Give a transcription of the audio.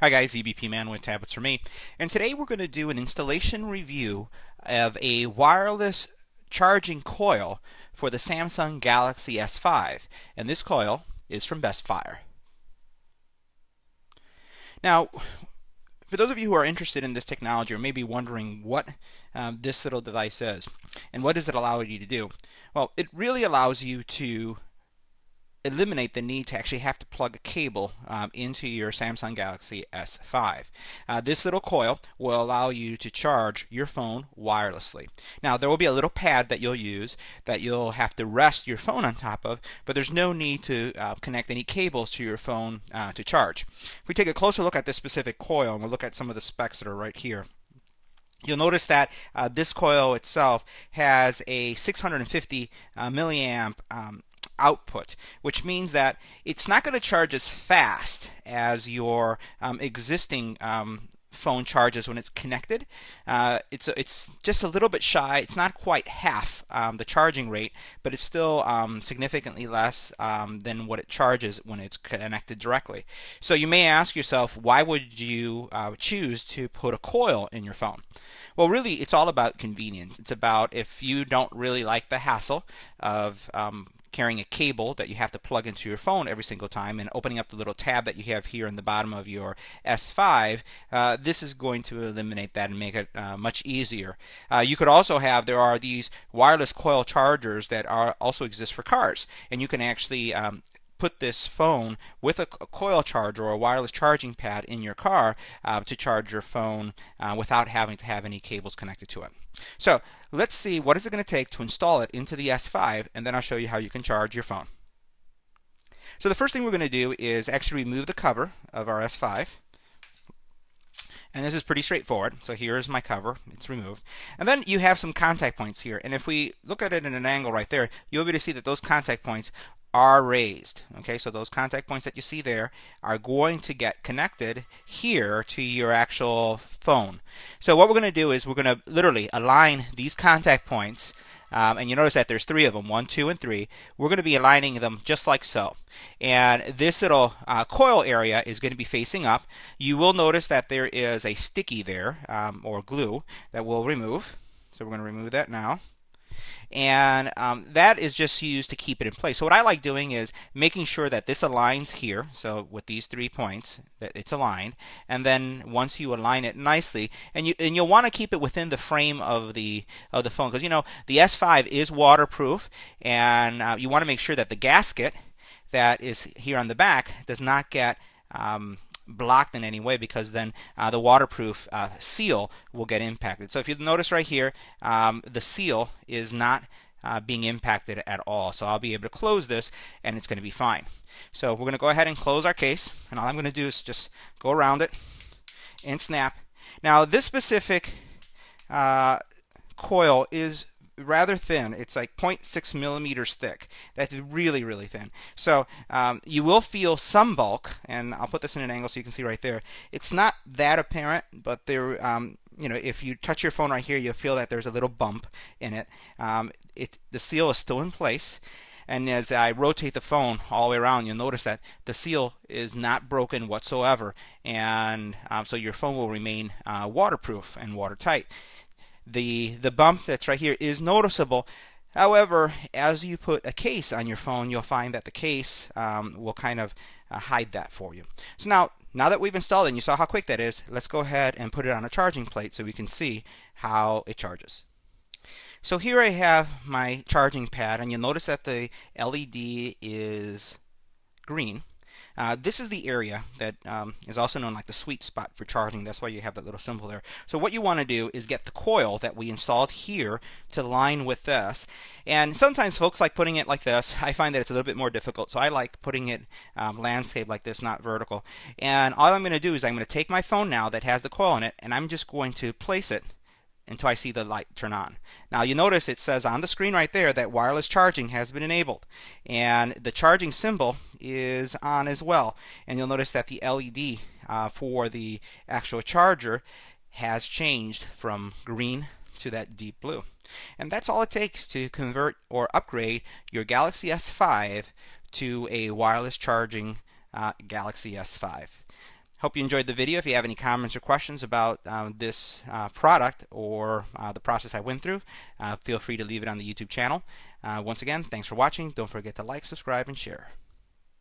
Hi guys, EBP Man with tablets for me, and today we're going to do an installation review of a wireless charging coil for the Samsung Galaxy S5, and this coil is from BestFire. Now, for those of you who are interested in this technology or maybe wondering what this little device is and what does it allow you to do, well, it really allows you to eliminate the need to actually have to plug a cable into your Samsung Galaxy S5. This little coil will allow you to charge your phone wirelessly. Now, there will be a little pad that you'll use that you'll have to rest your phone on top of, but there's no need to connect any cables to your phone to charge. If we take a closer look at this specific coil, and we'll look at some of the specs that are right here, you'll notice that this coil itself has a 650 milliamp output, which means that it's not going to charge as fast as your existing phone charges when it's connected. It's just a little bit shy. It's not quite half the charging rate, but it's still significantly less than what it charges when it's connected directly. So you may ask yourself, why would you choose to put a coil in your phone? Well, really, it's all about convenience. It's about if you don't really like the hassle of carrying a cable that you have to plug into your phone every single time and opening up the little tab that you have here in the bottom of your S5, this is going to eliminate that and make it much easier. You could also have, there are these wireless coil chargers that are also exist for cars, and you can actually put this phone with a coil charger or a wireless charging pad in your car to charge your phone without having to have any cables connected to it. So let's see what is it going to take to install it into the S5, and then I'll show you how you can charge your phone. So the first thing we're going to do is actually remove the cover of our S5. And this is pretty straightforward. So here is my cover. It's removed. And then you have some contact points here. And if we look at it in an angle right there, you'll be able to see that those contact points are raised. Okay, so those contact points that you see there are going to get connected here to your actual phone. So what we're going to do is we're going to literally align these contact points, and you notice that there's three of them, 1, 2, and 3. We're going to be aligning them just like so. And this little coil area is going to be facing up. You will notice that there is a sticky there, or glue, that we'll remove. So we're going to remove that now. And that is just used to keep it in place. So what I like doing is making sure that this aligns here, so with these 3 points that it's aligned, and then once you align it nicely, and you'll want to keep it within the frame of the phone, because you know the S5 is waterproof, and you want to make sure that the gasket that is here on the back does not get blocked in any way, because then the waterproof seal will get impacted. So if you notice right here, the seal is not being impacted at all. So I'll be able to close this and it's going to be fine. So we're going to go ahead and close our case, and all I'm going to do is just go around it and snap. Now this specific coil is rather thin. It's like 0.6 millimeters thick. That's really, really thin. So you will feel some bulk, and I'll put this in an angle so you can see right there. It's not that apparent, but there, you know, if you touch your phone right here, you'll feel that there's a little bump in it. The seal is still in place. And as I rotate the phone all the way around, you'll notice that the seal is not broken whatsoever. And so your phone will remain waterproof and watertight. The bump that's right here is noticeable. However, as you put a case on your phone, you'll find that the case will kind of hide that for you. So now that we've installed it and you saw how quick that is, let's go ahead and put it on a charging plate so we can see how it charges. So here I have my charging pad, and you'll notice that the LED is green. This is the area that is also known like the sweet spot for charging. That's why you have that little symbol there. So what you want to do is get the coil that we installed here to line with this. And sometimes folks like putting it like this. I find that it's a little bit more difficult. So I like putting it landscape like this, not vertical. And all I'm going to do is I'm going to take my phone now that has the coil in it, and I'm just going to place it until I see the light turn on. Now you notice it says on the screen right there that wireless charging has been enabled, and the charging symbol is on as well. And you'll notice that the LED for the actual charger has changed from green to that deep blue. And that's all it takes to convert or upgrade your Galaxy S5 to a wireless charging Galaxy S5. Hope you enjoyed the video. If you have any comments or questions about this product or the process I went through, feel free to leave it on the YouTube channel. Once again, thanks for watching. Don't forget to like, subscribe, and share.